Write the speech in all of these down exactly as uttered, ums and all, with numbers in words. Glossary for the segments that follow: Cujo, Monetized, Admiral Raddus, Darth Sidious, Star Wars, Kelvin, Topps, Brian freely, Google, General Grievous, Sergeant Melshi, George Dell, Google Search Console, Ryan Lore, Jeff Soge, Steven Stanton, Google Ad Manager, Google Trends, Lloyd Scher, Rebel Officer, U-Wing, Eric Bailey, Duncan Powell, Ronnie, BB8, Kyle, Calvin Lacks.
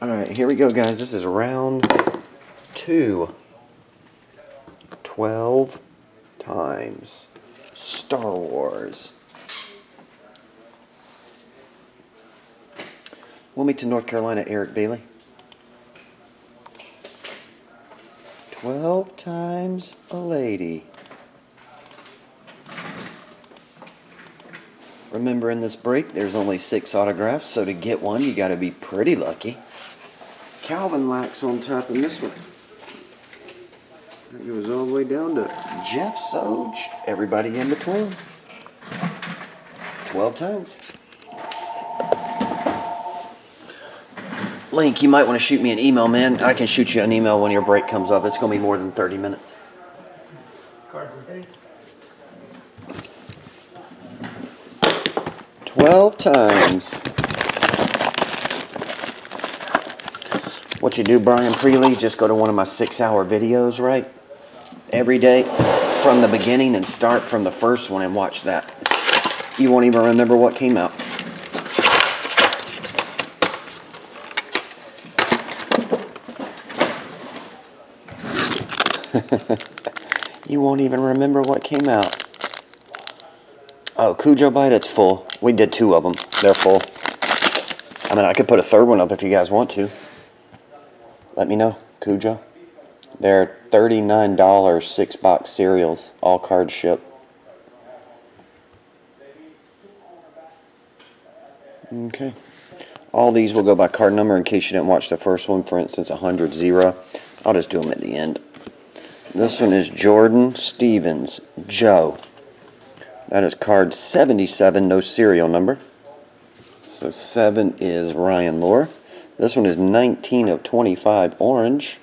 Alright, here we go, guys. This is round two. Twelve times Star Wars. Wilmington, North Carolina, Eric Bailey. Twelve times a lady. Remember, in this break, there's only six autographs, so to get one, you got to be pretty lucky. Calvin Lacks on top in this one. It goes all the way down to Jeff Soge. Everybody in between. Twelve times. Link, you might want to shoot me an email, man. I can shoot you an email when your break comes up. It's going to be more than thirty minutes. Cards okay? Twelve times. What you do, Brian Freely, just go to one of my six hour videos, right? Every day from the beginning and start from the first one and watch that. You won't even remember what came out. You won't even remember what came out. Oh, Cujo Bite, it's full. We did two of them. They're full. I mean, I could put a third one up if you guys want to. Let me know, Cujo. They're thirty-nine dollars, six-box cereals, all cards shipped. Okay. All these will go by card number in case you didn't watch the first one. For instance, one hundred, zero. I'll just do them at the end. This one is Jordan Stevens Joe. That is card seventy-seven, no serial number. So seven is Ryan Lore. This one is nineteen of twenty-five, orange.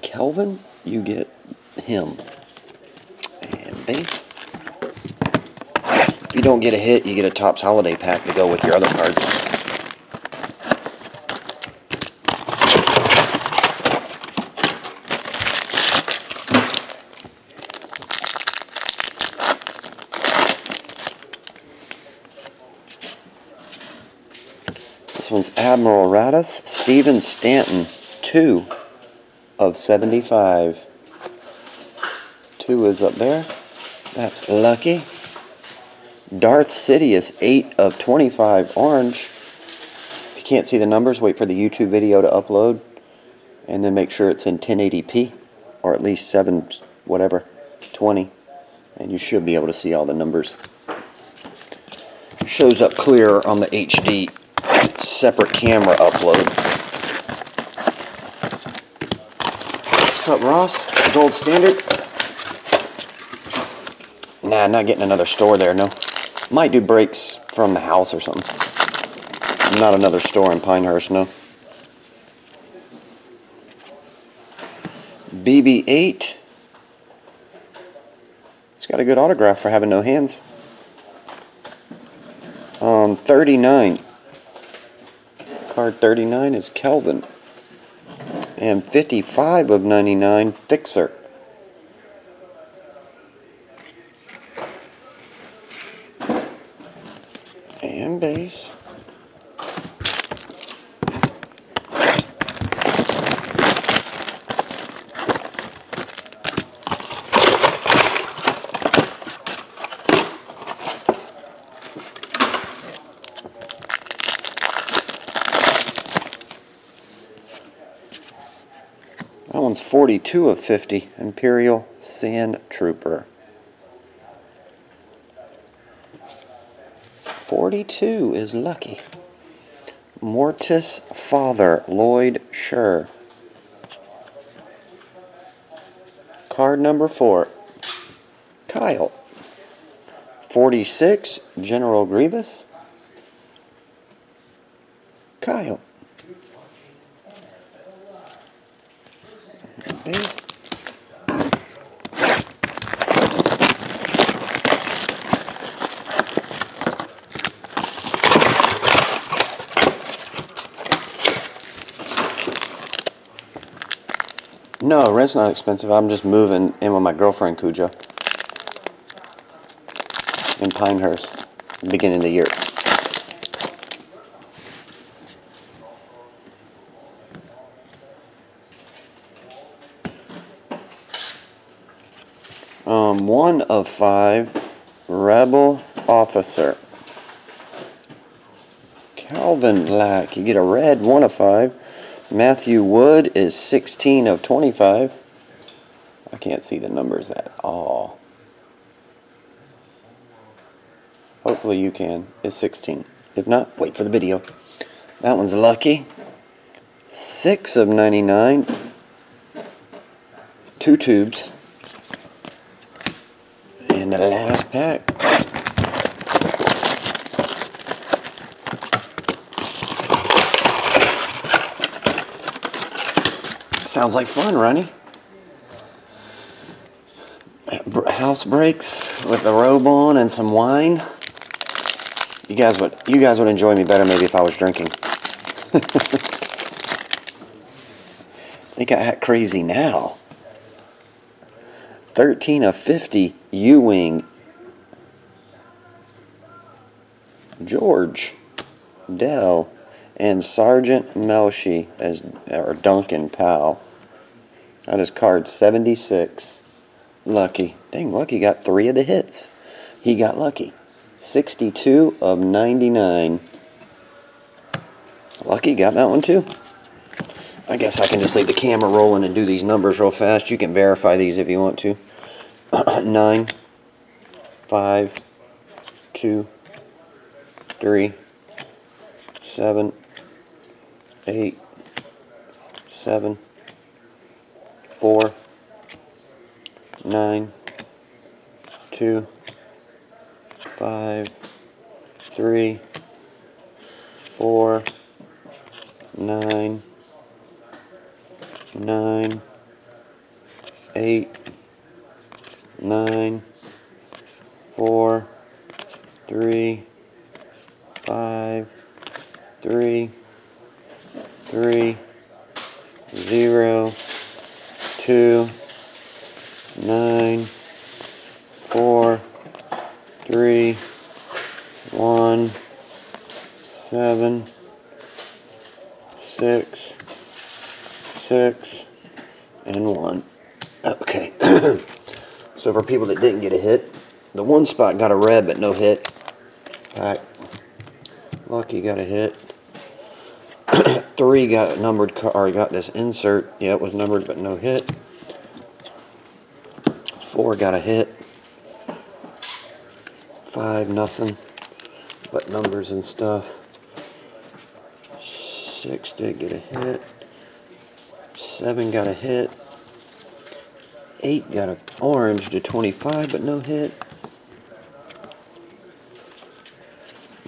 Kelvin, you get him. And base. If you don't get a hit, you get a Topps Holiday Pack to go with your other cards. This one's Admiral Raddus, Steven Stanton, two of seventy-five. two is up there. That's lucky. Darth Sidious, eight of twenty-five, orange. If you can't see the numbers, wait for the YouTube video to upload. And then make sure it's in ten eighty p, or at least seven, whatever, twenty. And you should be able to see all the numbers. Shows up clearer on the H D separate camera upload. What's up, Ross? Gold standard? Nah, not getting another store there, no. Might do breaks from the house or something. Not another store in Pinehurst, no. B B eight. It's got a good autograph for having no hands. Um, thirty-nine. Card thirty-nine is Kelvin, and fifty-five of ninety-nine, Fixer. And base. That one's forty-two of fifty, Imperial Sand Trooper. forty-two is lucky. Mortis Father, Lloyd Scher. Card number four, Kyle. forty-six, General Grievous. Kyle. Base. No, rent's not expensive. I'm just moving in with my girlfriend, Cujo, in Pinehurst, beginning of the year. from one of five Rebel Officer. Calvin Lacks, you get a red one of five. Matthew Wood is sixteen of twenty-five. I can't see the numbers at all. Hopefully you can. It's sixteen. If not, wait for the video. That one's lucky. six of ninety-nine. Two tubes. And the last pack. Sounds like fun, Ronnie. House breaks with a robe on and some wine. You guys would you guys would enjoy me better maybe if I was drinking. They got hat crazy now. thirteen of fifty U-Wing. George Dell and Sergeant Melshi as or Duncan Powell. That is card seventy-six. Lucky. Dang, Lucky got three of the hits. He got lucky. sixty-two of ninety-nine. Lucky got that one too. I guess I can just leave the camera rolling and do these numbers real fast. You can verify these if you want to. Nine, five, two, three, seven, eight, seven, four, nine, two, five, three, four, nine, nine, eight, nine, four, three, five, three, three, zero, two, nine, four, three, one, seven, six, six, and one. Okay. So for people that didn't get a hit, the one spot got a red but no hit. All right. Lucky got a hit. Three got a numbered card, or got this insert. Yeah, it was numbered but no hit. Four got a hit. Five, nothing but numbers and stuff. Six did get a hit. Seven got a hit. Eight got an orange to twenty-five, but no hit.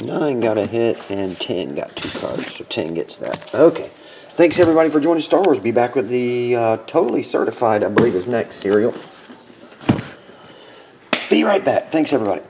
Nine got a hit, and ten got two cards, so ten gets that. Okay. Thanks, everybody, for joining Star Wars. Be back with the uh, Totally Certified, I believe, is next cereal. Be right back. Thanks, everybody.